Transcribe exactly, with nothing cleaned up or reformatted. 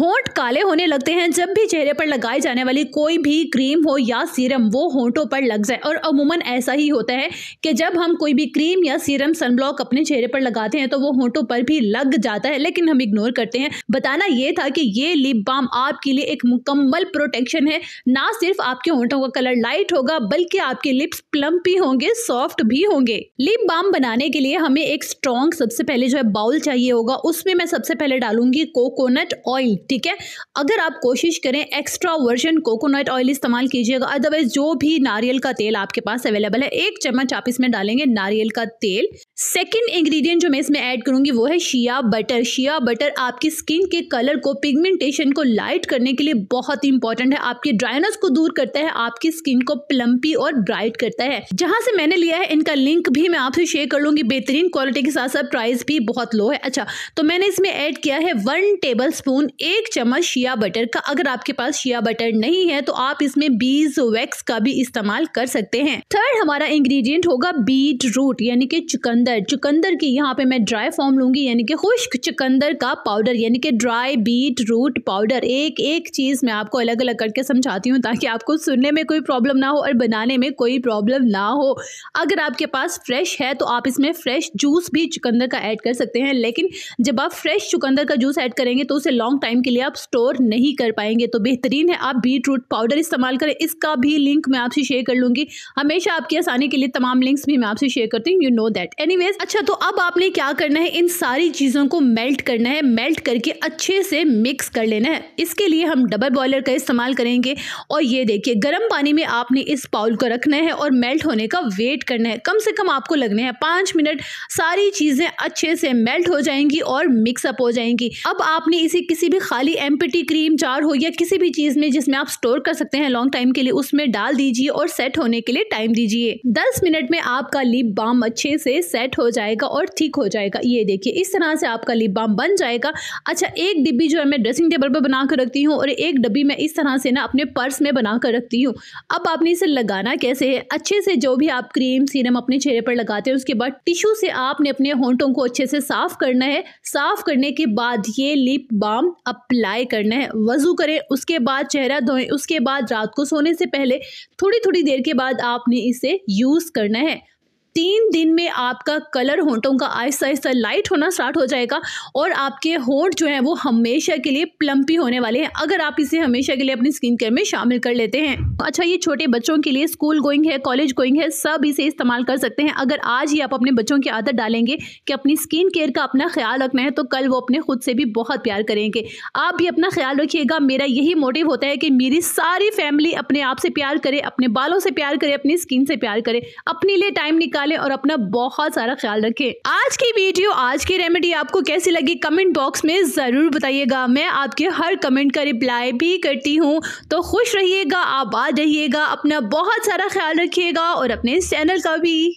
होंठ काले होने लगते हैं जब भी चेहरे पर लगाई जाने वाली कोई भी क्रीम हो या सीरम वो होंठों पर लग जाए। और अमूमन ऐसा ही होता है कि जब हम कोई भी क्रीम या सीरम सनब्लॉक अपने चेहरे पर लगाते हैं तो वो होंठों पर भी लग जाता है, लेकिन हम इग्नोर करते हैं। बताना ये था कि ये लिप बाम आपके लिए एक मुकम्मल प्रोटेक्शन है। ना सिर्फ आपके होंठों का कलर लाइट होगा बल्कि आपके लिप्स प्लम्प भी होंगे, सॉफ्ट भी होंगे। लिप बाम बनाने के लिए हमें एक स्ट्रॉन्ग सबसे पहले जो है बाउल चाहिए होगा। उसमें मैं सबसे पहले डालूंगी कोकोनट ऑयल, ठीक है। अगर आप कोशिश करें एक्स्ट्रा वर्जन कोकोनट ऑयल इस्तेमाल कीजिएगा, अदरवाइज जो भी नारियल का तेल आपके पास अवेलेबल है। एक चम्मच आप इसमें डालेंगे नारियल का तेल। सेकेंड इंग्रेडिएंट जो मैं इसमें ऐड करूंगी वो है शिया बटर। शिया बटर आपकी स्किन के कलर को, पिगमेंटेशन को लाइट करने के लिए बहुत इंपॉर्टेंट है। आपके ड्राइनेस को दूर करता है, आपकी स्किन को प्लम्पी और ब्राइट करता है। जहां से मैंने लिया है इनका लिंक भी मैं आपसे शेयर कर लूंगी। बेहतरीन क्वालिटी के साथ साथ प्राइस भी बहुत लो है। अच्छा, तो मैंने इसमें ऐड किया है वन टेबल स्पून, एक चम्मच शिया बटर का। अगर आपके पास शिया बटर नहीं है तो आप इसमें बीज वैक्स का भी इस्तेमाल कर सकते हैं। थर्ड हमारा इंग्रेडिएंट होगा बीट रूट यानी कि चुकंदर। चुकंदर की यहाँ पे मैं ड्राई फॉर्म लूंगी यानी कि खुश्क चुकंदर का पाउडर यानी कि ड्राई बीट रूट पाउडर। एक एक चीज मैं आपको अलग अलग करके समझाती हूँ ताकि आपको सुनने में कोई प्रॉब्लम ना हो और बनाने में कोई प्रॉब्लम ना हो। अगर आपके पास फ्रेश है तो आप इसमें फ्रेश जूस भी चुकंदर का ऐड कर सकते हैं, लेकिन जब आप फ्रेश चुकंदर का जूस ऐड करेंगे तो उसे लॉन्ग टाइम के लिए आप स्टोर नहीं कर पाएंगे। तो बेहतरीन है आप बीट रूट पाउडर इस्तेमाल करें। इसका भी लिंक मैं आपसे शेयर कर लूंगी। हमेशा आपकी आसानी के लिए तमाम लिंक्स भी मैं आपसे शेयर करती हूँ, यू नो दैट। एनीवेज, अच्छा तो अब आपने क्या करना है, इन सारी चीज़ों को मेल्ट करना है। मेल्ट करके अच्छे से मिक्स कर लेना है। इसके लिए हम डबल बॉयलर का इस्तेमाल करेंगे। और ये देखिए गर्म पानी में आपने इस पाउल को रखना है और मेल्ट होने का वेट करना है। कम से कम आपको लगने हैं पाँच मिनट। सारी चीज़ें अच्छे से मेल्ट हो जाएंगी और मिक्सअप हो जाएंगी। अब आपने इसे किसी भी खाली एम्प्टी क्रीम जार हो या किसी भी चीज़ में जिसमें आप स्टोर कर सकते हैं लॉन्ग टाइम के लिए, उसमें डाल दीजिए और सेट होने के लिए टाइम दीजिए। दस मिनट में आपका लिप बाम अच्छे से सेट हो जाएगा और ठीक हो जाएगा। ये देखिए इस तरह से आपका लिप बाम बन जाएगा। अच्छा, एक डिब्बी जो है मैं ड्रेसिंग टेबल पर बना कर रखती हूँ और एक डिब्बी मैं इस तरह से ना अपने पर्स में बना कर रखती हूँ। अब आपने इसे लगाना कैसे है, अच्छे से जो भी आप क्रीम सीरम अपने चेहरे पर लगाते हैं उसके बाद टिश्यू से आपने अपने होंठों को अच्छे से साफ करना है। साफ करने के बाद ये लिप बाम अप्लाई करना है। वजू करें, उसके बाद चेहरा धोएं, उसके बाद रात को सोने से पहले थोड़ी थोड़ी देर के बाद आपने इसे यूज करना है। तीन दिन में आपका कलर होंठों का आहिस्ता आहिस्ता लाइट होना स्टार्ट हो जाएगा और आपके होंठ जो हैं वो हमेशा के लिए प्लम्पी होने वाले हैं, अगर आप इसे हमेशा के लिए अपनी स्किन केयर में शामिल कर लेते हैं। अच्छा, ये छोटे बच्चों के लिए, स्कूल गोइंग है, कॉलेज गोइंग है, सब इसे इस्तेमाल कर सकते हैं। अगर आज ही आप अपने बच्चों की आदत डालेंगे कि अपनी स्किन केयर का अपना ख्याल रखना है तो कल वो अपने खुद से भी बहुत प्यार करेंगे। आप भी अपना ख्याल रखिएगा। मेरा यही मोटिव होता है कि मेरी सारी फैमिली अपने आप से प्यार करे, अपने बालों से प्यार करे, अपनी स्किन से प्यार करे, अपने लिए टाइम निकाल और अपना बहुत सारा ख्याल रखें। आज की वीडियो, आज की रेमेडी आपको कैसी लगी कमेंट बॉक्स में जरूर बताइएगा। मैं आपके हर कमेंट का रिप्लाई भी करती हूँ। तो खुश रहिएगा, आबाद रहिएगा, अपना बहुत सारा ख्याल रखिएगा और अपने चैनल का भी।